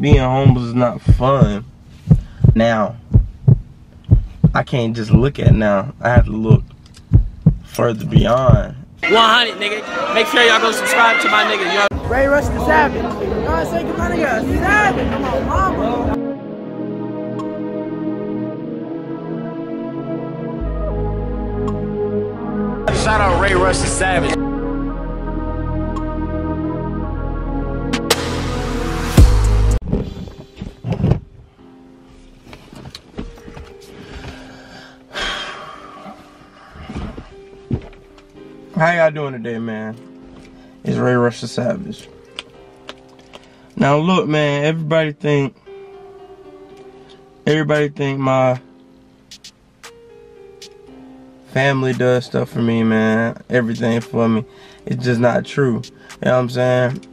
being homeless is not fun. Now, I can't just look at now. I have to look further beyond. 100, nigga. Make sure y'all go subscribe to my nigga, y'all. Ray Rush the Savage. Y'all say good money, y'all. Savage. Come on, mama. Shout out Ray Rush the Savage. How y'all doing today, man? It's Ray Rush the Savage. Now look, man, everybody think my family does stuff for me, man. Everything for me. It's just not true. You know what I'm saying?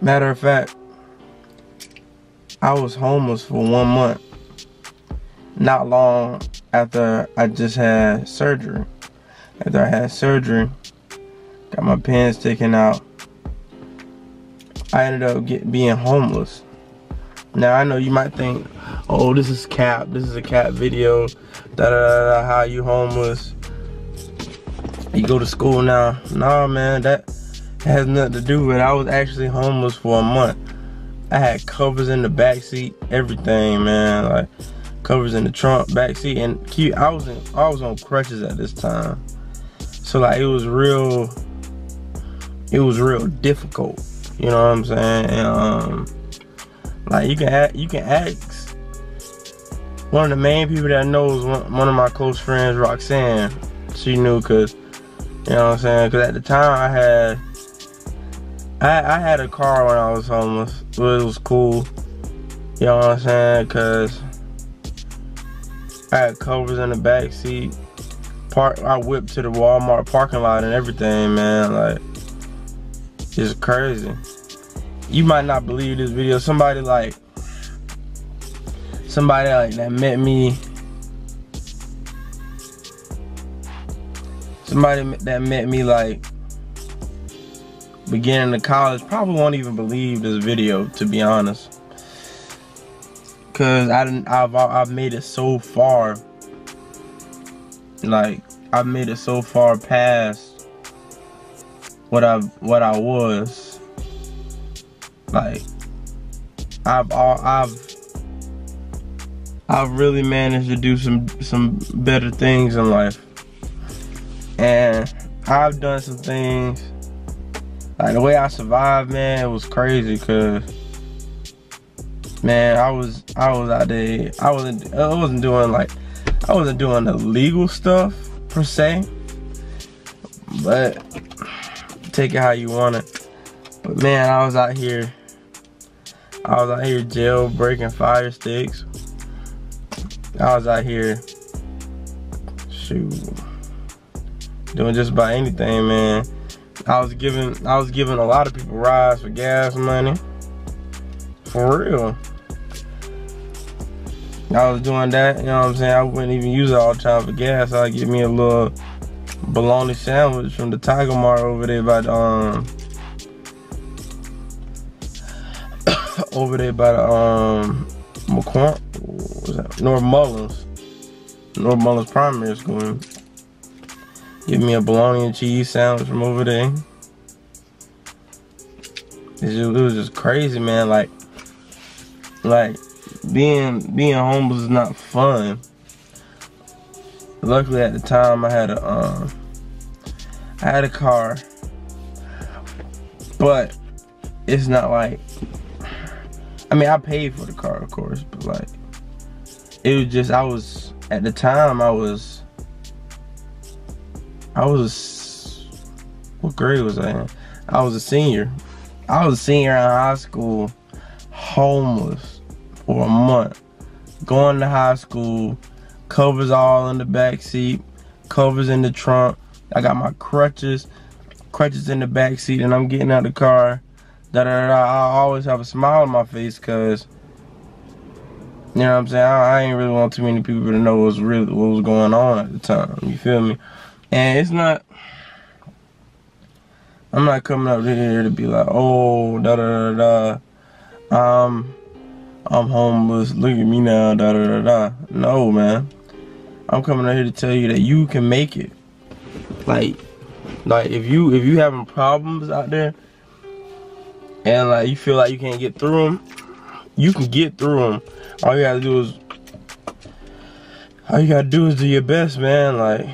Matter of fact, I was homeless for 1 month. Not long after I just had surgery. After I had surgery, got my pins taken out, I ended up being homeless. Now I know you might think, oh, this is cap, this is a cap video, da-da-da-da, how you homeless, you go to school now. Nah, man, that has nothing to do with it. I was actually homeless for a month. I had covers in the backseat, everything, man, like covers in the trunk, backseat, and I was on crutches at this time. So like it was real difficult, you know what I'm saying? And like you can ask one of the main people that knows, one of my close friends, Roxanne. She knew, cause you know what I'm saying. Cause at the time I had a car when I was homeless. It was cool, you know what I'm saying. Cause I had covers in the back seat. I whipped to the Walmart parking lot and everything, man. Like it's crazy. You might not believe this video. Somebody that met me, like beginning of college, probably won't even believe this video, to be honest. Cause I've made it so far. Like I've made it so far past what I was. Like I've really managed to do some better things in life, and I've done some things. Like the way I survived, man, it was crazy. Cause man, I was out there. I wasn't doing the legal stuff per se, but take it how you want it. But man, I was out here jailbreaking fire sticks. I was out here, shoot, doing just about anything, man. I was giving a lot of people rides for gas money, for real. I was doing that, you know what I'm saying? I wouldn't even use it all the time for gas. I'd get me a little bologna sandwich from the Tiger Mart over there by the, North Mullins Primary School. Give me a bologna and cheese sandwich from over there. It was just crazy, man. Like being homeless is not fun. Luckily at the time I had a car, but it's not like, I mean, I paid for the car, of course, but like, it was just, at the time, what grade was I in? I was a senior. I was a senior in high school, homeless for a month. Going to high school, covers all in the back seat, covers in the trunk. I got my crutches in the back seat, and I'm getting out of the car. I always have a smile on my face, cause you know what I'm saying, I ain't really want too many people to know what was going on at the time, you feel me? And it's not I'm not coming up here to be like, oh, da da da da, I'm homeless, look at me now, da da da da. No, man. I'm coming out here to tell you that you can make it. Like if you having problems out there and like you feel like you can't get through them, you can get through them. All you gotta do is do your best, man. Like,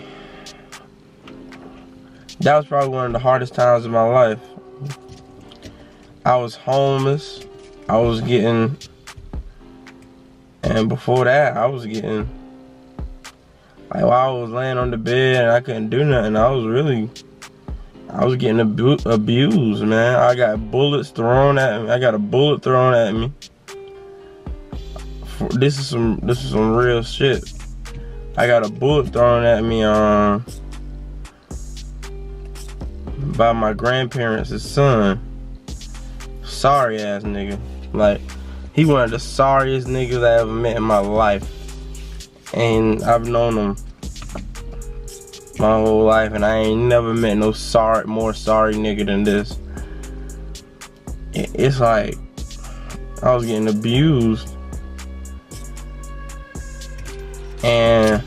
that was probably one of the hardest times of my life. I was homeless. I was getting, and before that, I was getting, like, while I was laying on the bed and I couldn't do nothing, I was getting abused, man. I got bullets thrown at me. I got a bullet thrown at me. This is some real shit. I got a bullet thrown at me by my grandparents' son. Sorry ass nigga. Like, he one of the sorriest niggas I ever met in my life. And I've known him my whole life, and I ain't never met no more sorry nigga than this. It's like I was getting abused. And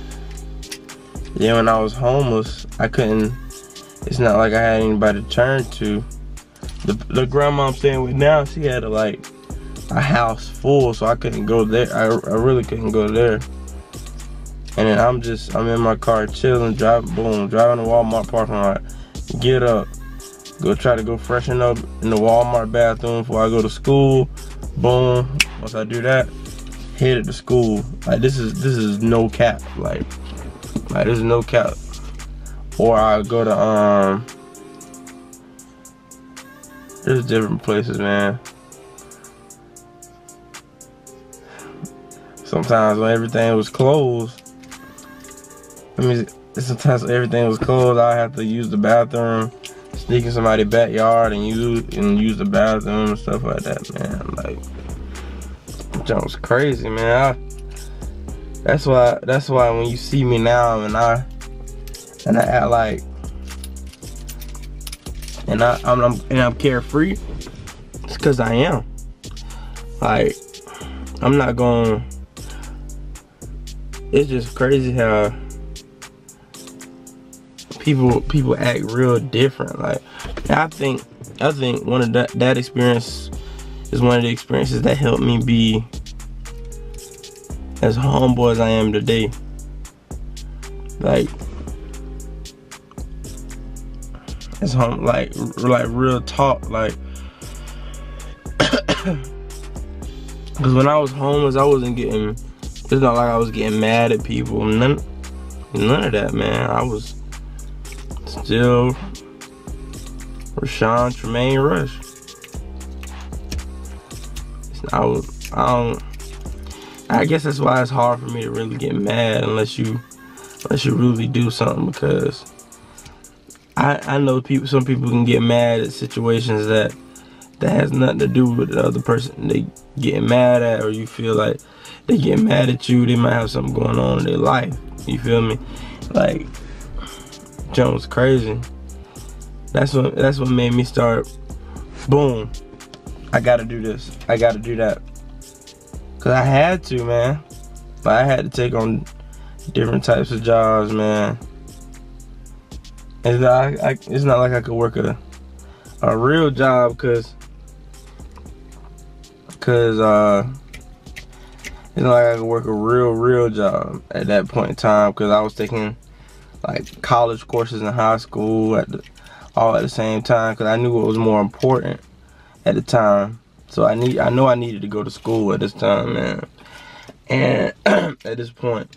then when I was homeless, I couldn't, it's not like I had anybody to turn to. The grandma I'm staying with now, she had like a house full, so I couldn't go there. I really couldn't go there. And then I'm in my car chilling, driving to Walmart parking lot. Get up, go try to go freshen up in the Walmart bathroom before I go to school. Boom, once I do that, headed to school. Like, this is no cap. Like there's no cap. Or I go to there's different places, man. Sometimes when everything was closed, I have to use the bathroom, sneak in somebody's backyard and use the bathroom and stuff like that, man. Like, that was crazy, man. That's why when you see me now and I act like, and I'm carefree, it's cause I am. Like, I'm not gonna, it's just crazy how people act real different. Like, I think one of that experience is one of the experiences that helped me be as humble as I am today. Like, it's home, like real talk, like, because when I was homeless, I wasn't getting, it's not like I was getting mad at people, none of that, man. I was still Rashawn Tremaine Rush. I guess that's why it's hard for me to really get mad unless you really do something, because I know people, some people can get mad at situations that has nothing to do with the other person they getting mad at, or you feel like they get mad at you, they might have something going on in their life. You feel me? Like, Jones crazy. That's what made me start, boom, I gotta do this, I gotta do that. Cause I had to, man. Like, I had to take on different types of jobs, man. It's not like I could work a real job, cause it's not like I could work a real job at that point in time, cause I was taking like college courses in high school all at the same time, cause I knew what was more important at the time. So I needed to go to school at this time, man. And at this point.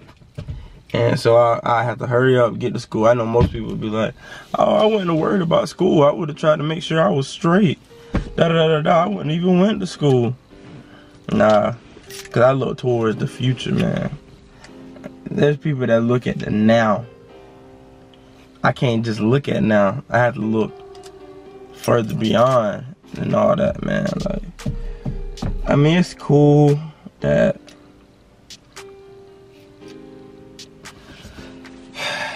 And so I have to hurry up, get to school. I know most people would be like, oh, I wouldn't have worried about school. I would have tried to make sure I was straight. I wouldn't even went to school. Nah, because I look towards the future, man. There's people that look at the now. I can't just look at now. I have to look further beyond and all that, man. Like, I mean, it's cool that,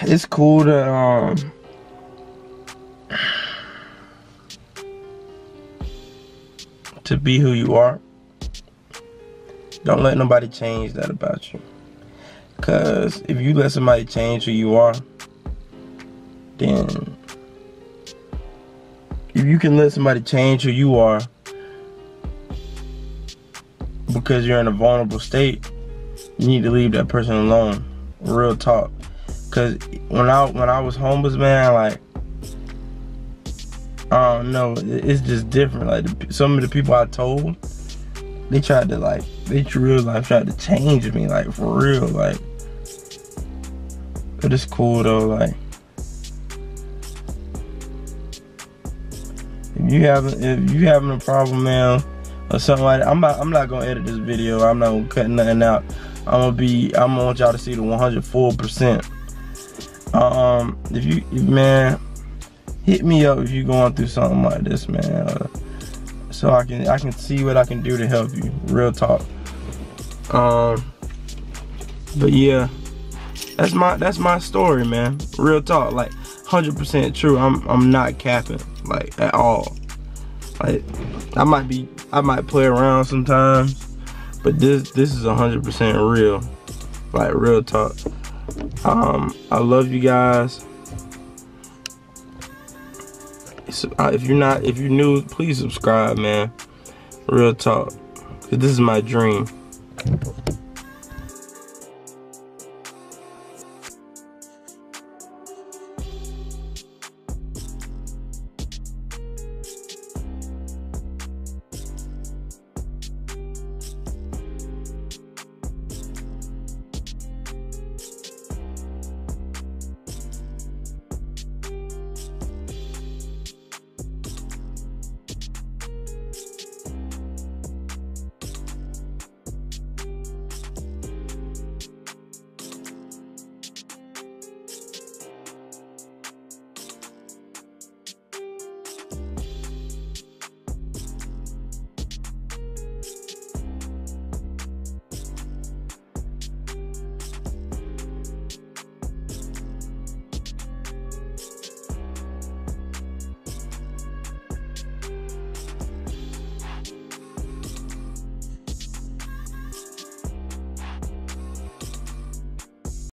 it's cool that to be who you are. Don't let nobody change that about you. Because if you let somebody change who you are, then if you can let somebody change who you are because you're in a vulnerable state, you need to leave that person alone. Real talk. Because when I was homeless, man, like, I don't know, it's just different. Like, some of the people I told, they tried to, like, they real life tried to change me, like, for real, like. But it's cool though, like, if you having a problem, man, or something like that. I'm not gonna edit this video. I'm not gonna cut nothing out. I'm gonna want y'all to see the 100% full. Man, hit me up if you going through something like this, man. So I can see what I can do to help you. Real talk. But yeah, that's my story, man. Real talk, like 100% true. I'm not capping, like, at all. Like, I might play around sometimes, but this is 100% real. Like, real talk. I love you guys. If you're new, please subscribe, man. Real talk. This is my dream.